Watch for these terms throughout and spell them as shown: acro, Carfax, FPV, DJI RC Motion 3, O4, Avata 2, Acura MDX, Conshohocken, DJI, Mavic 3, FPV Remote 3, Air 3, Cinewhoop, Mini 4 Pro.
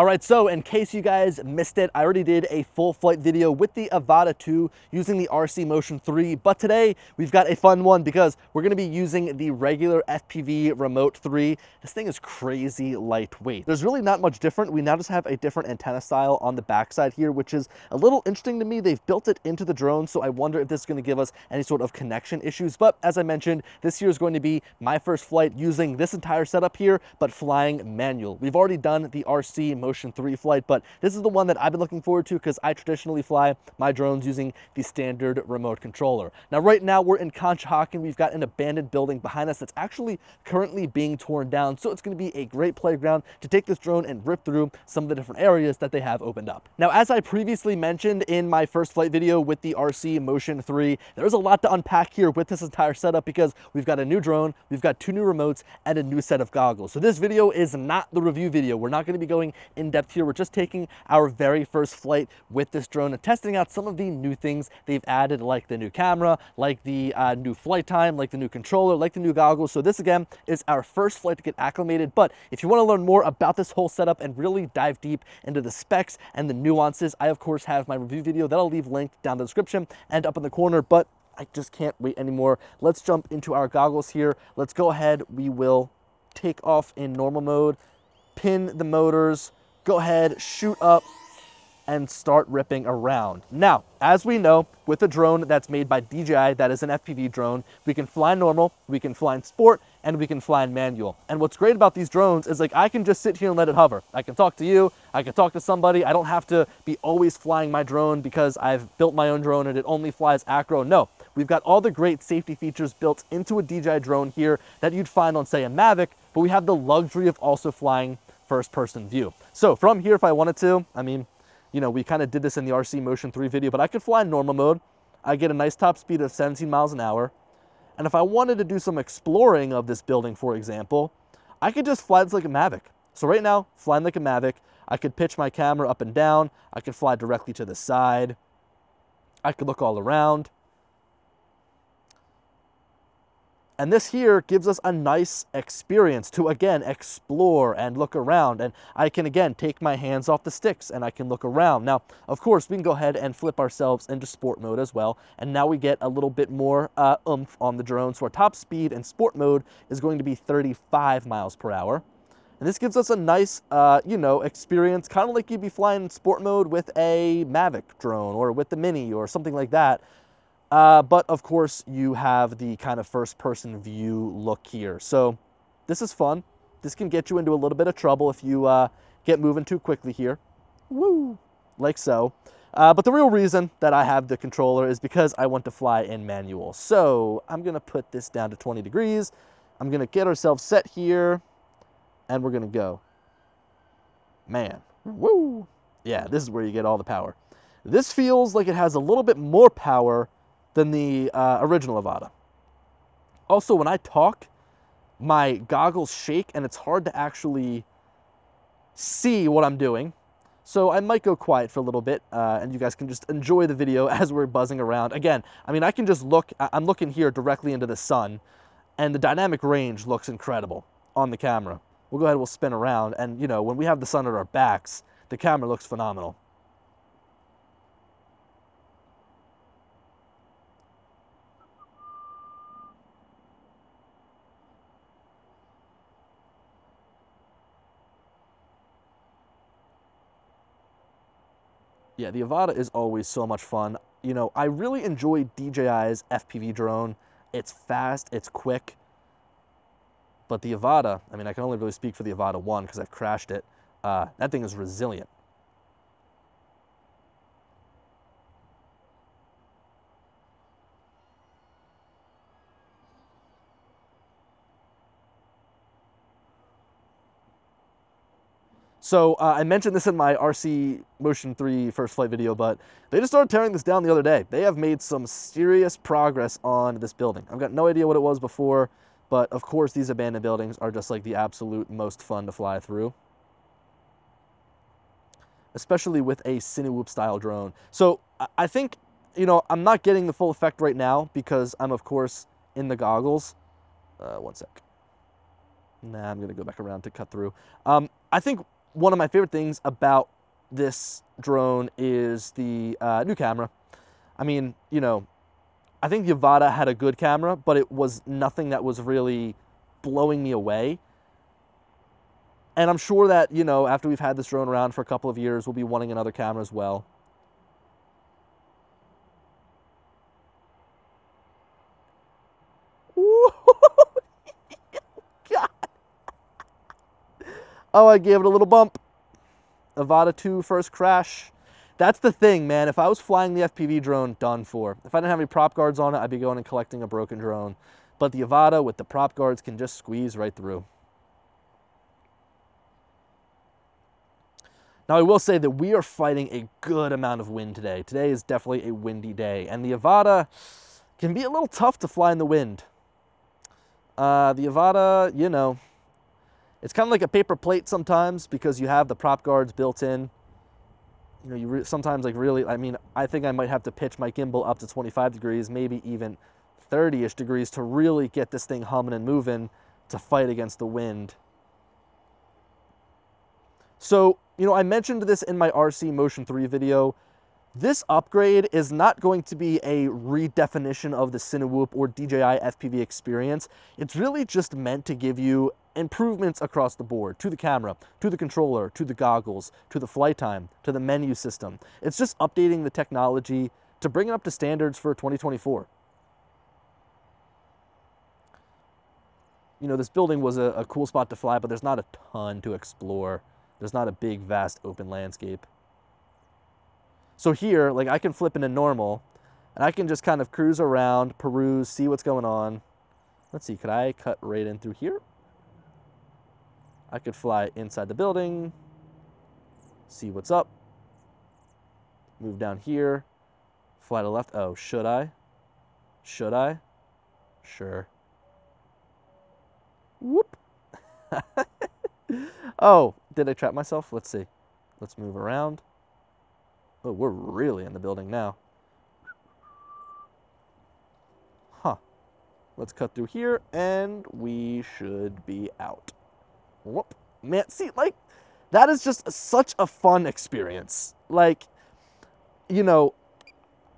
All right, so in case you guys missed it, I already did a full flight video with the Avata 2 using the RC Motion 3, but today we've got a fun one because we're gonna be using the regular FPV Remote 3. This thing is crazy lightweight. There's really not much different. We now just have a different antenna style on the backside here, which is a little interesting to me. They've built it into the drone, so I wonder if this is gonna give us any sort of connection issues. But as I mentioned, this here is going to be my first flight using this entire setup here, but flying manual. We've already done the RC Motion 3 flight, but this is the one that I've been looking forward to because I traditionally fly my drones using the standard remote controller. Now, right now we're in Conshohocken. We've got an abandoned building behind us that's actually currently being torn down. So it's going to be a great playground to take this drone and rip through some of the different areas that they have opened up. Now, as I previously mentioned in my first flight video with the RC Motion 3, there's a lot to unpack here with this entire setup because we've got a new drone, we've got two new remotes and a new set of goggles. So this video is not the review video. We're not going to be going in depth here. We're just taking our very first flight with this drone and testing out some of the new things they've added, like the new camera, like the new flight time, like the new controller, like the new goggles. So this again is our first flight to get acclimated. But if you want to learn more about this whole setup and really dive deep into the specs and the nuances, I of course have my review video that I'll leave linked down in the description and up in the corner, but I just can't wait anymore. Let's jump into our goggles here. Let's go ahead. We will take off in normal mode, pin the motors, go ahead, shoot up, and start ripping around. Now, as we know, with a drone that's made by DJI, that is an FPV drone, we can fly normal, we can fly in sport, and we can fly in manual. And what's great about these drones is, like, I can just sit here and let it hover. I can talk to you, I can talk to somebody. I don't have to be always flying my drone because I've built my own drone and it only flies acro. No. We've got all the great safety features built into a DJI drone here that you'd find on, say, a Mavic, but we have the luxury of also flying first-person view. So from here, if I wanted to, I mean, you know, we kind of did this in the RC Motion 3 video, but I could fly in normal mode. I get a nice top speed of 17 miles an hour. And if I wanted to do some exploring of this building, for example, I could just fly this like a Mavic. So right now, flying like a Mavic, I could pitch my camera up and down. I could fly directly to the side. I could look all around. And this here gives us a nice experience to, again, explore and look around. And I can, again, take my hands off the sticks and I can look around. Now, of course, we can go ahead and flip ourselves into sport mode as well. And now we get a little bit more oomph on the drone. So our top speed in sport mode is going to be 35 miles per hour. And this gives us a nice, you know, experience, kind of like you'd be flying in sport mode with a Mavic drone or with the Mini or something like that. But of course you have the kind of first person view look here. So this is fun. This can get you into a little bit of trouble if you get moving too quickly here. Woo! Like so. But the real reason that I have the controller is because I want to fly in manual. So I'm going to put this down to 20 degrees. I'm going to get ourselves set here and we're going to go. Man. Woo! Yeah, this is where you get all the power. This feels like it has a little bit more power than the original Avata. Also, when I talk, my goggles shake and it's hard to actually see what I'm doing. So I might go quiet for a little bit and you guys can just enjoy the video as we're buzzing around. Again, I mean, I can just look, I'm looking here directly into the sun and the dynamic range looks incredible on the camera. We'll go ahead, we'll spin around and, you know, when we have the sun at our backs, the camera looks phenomenal. Yeah, the Avata is always so much fun. You know, I really enjoy DJI's FPV drone. It's fast, it's quick. But the Avata, I mean, I can only really speak for the Avata 1 because I've crashed it. That thing is resilient. So I mentioned this in my RC Motion 3 first flight video, but they just started tearing this down the other day. They have made some serious progress on this building. I've got no idea what it was before, but of course these abandoned buildings are just like the absolute most fun to fly through, especially with a Cinewhoop style drone. So I think, you know, I'm not getting the full effect right now because I'm of course in the goggles. One sec. Nah, I'm gonna go back around to cut through. I think one of my favorite things about this drone is the new camera. I mean, you know, I think the Avata had a good camera, but it was nothing that was really blowing me away. And I'm sure that, you know, after we've had this drone around for a couple of years, we'll be wanting another camera as well. Oh, I gave it a little bump. Avata 2 first crash. That's the thing, man. If I was flying the FPV drone, done for. If I didn't have any prop guards on it, I'd be going and collecting a broken drone. But the Avata with the prop guards can just squeeze right through. Now, I will say that we are fighting a good amount of wind today. Today is definitely a windy day, and the Avata can be a little tough to fly in the wind. The Avata, you know, it's kind of like a paper plate sometimes because you have the prop guards built in. You know, you sometimes like really, I mean, I think I might have to pitch my gimbal up to 25 degrees, maybe even 30-ish degrees to really get this thing humming and moving to fight against the wind. So, you know, I mentioned this in my RC Motion 3 video. This upgrade is not going to be a redefinition of the Cinewhoop or DJI FPV experience. It's really just meant to give you improvements across the board, to the camera, to the controller, to the goggles, to the flight time, to the menu system. It's just updating the technology to bring it up to standards for 2024. You know, this building was a cool spot to fly, but there's not a ton to explore. There's not a big, vast, open landscape. So here, like, I can flip into normal and I can just kind of cruise around, peruse, see what's going on. Let's see, could I cut right in through here? I could fly inside the building, see what's up, move down here, fly to the left. Oh, should I? Should I? Sure. Whoop. Oh, did I trap myself? Let's see. Let's move around. Oh, we're really in the building now. Huh. Let's cut through here, and we should be out. Whoop. Man, see, like, that is just such a fun experience. Like, you know,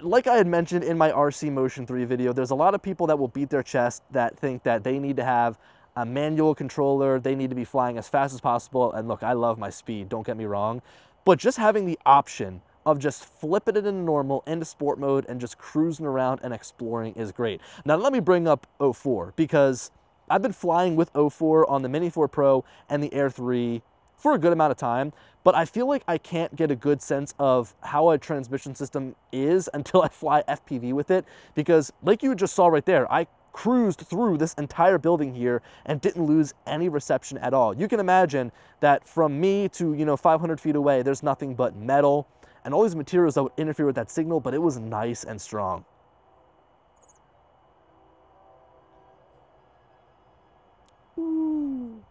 like I had mentioned in my RC Motion 3 video, there's a lot of people that will beat their chest that think that they need to have a manual controller, they need to be flying as fast as possible, and look, I love my speed, don't get me wrong, but just having the option of just flipping it into normal, into sport mode, and just cruising around and exploring is great. Now, let me bring up O4, because I've been flying with O4 on the Mini 4 Pro and the Air 3 for a good amount of time, but I feel like I can't get a good sense of how a transmission system is until I fly FPV with it, because like you just saw right there, I cruised through this entire building here and didn't lose any reception at all. You can imagine that from me to, you know, 500 feet away, there's nothing but metal and all these materials that would interfere with that signal, but it was nice and strong. Ooh.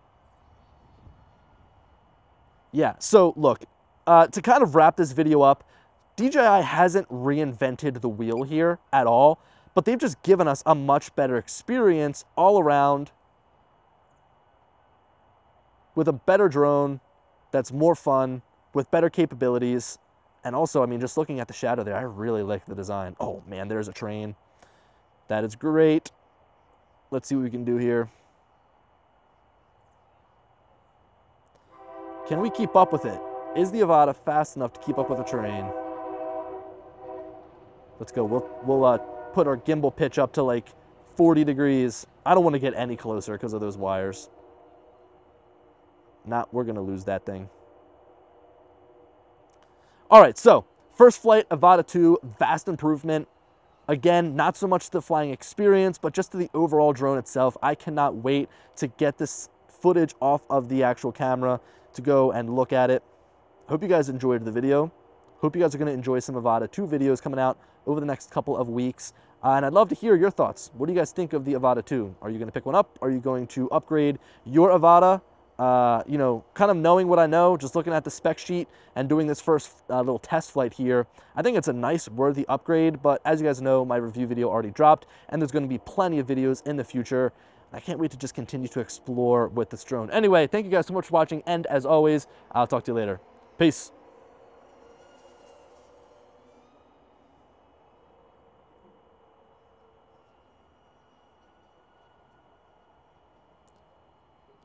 Yeah, so look, to kind of wrap this video up, DJI hasn't reinvented the wheel here at all, but they've just given us a much better experience all around with a better drone that's more fun, with better capabilities. And also, I mean, just looking at the shadow there, I really like the design. Oh man, there's a train. That is great. Let's see what we can do here. Can we keep up with it? Is the Avata fast enough to keep up with a train? Let's go. We'll put our gimbal pitch up to like 40 degrees. I don't want to get any closer because of those wires. Not, we're going to lose that thing. All right, so first flight, Avata 2, vast improvement. Again, not so much the flying experience, but just to the overall drone itself. I cannot wait to get this footage off of the actual camera to go and look at it. Hope you guys enjoyed the video. Hope you guys are going to enjoy some Avata 2 videos coming out over the next couple of weeks. And I'd love to hear your thoughts. What do you guys think of the Avata 2? Are you going to pick one up? Are you going to upgrade your Avata? You know, kind of knowing what I know, just looking at the spec sheet and doing this first little test flight here, I think it's a nice, worthy upgrade. But as you guys know, my review video already dropped, and there's going to be plenty of videos in the future. I can't wait to just continue to explore with this drone. Anyway, thank you guys so much for watching, and as always, I'll talk to you later. Peace.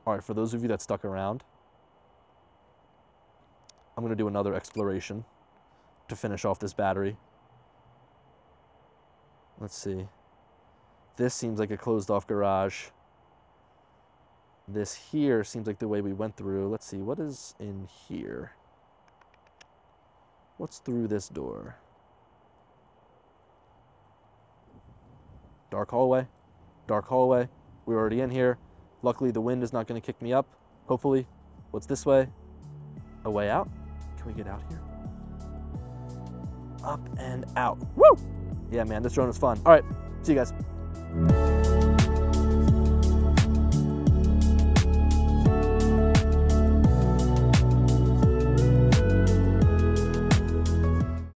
All right, for those of you that stuck around, I'm gonna do another exploration to finish off this battery. Let's see. This seems like a closed off garage. This here seems like the way we went through. Let's see, what is in here? What's through this door? Dark hallway, dark hallway. We're already in here. Luckily, the wind is not going to kick me up, hopefully. What's this way? A way out? Can we get out here? Up and out. Woo! Yeah, man, this drone is fun. All right, see you guys.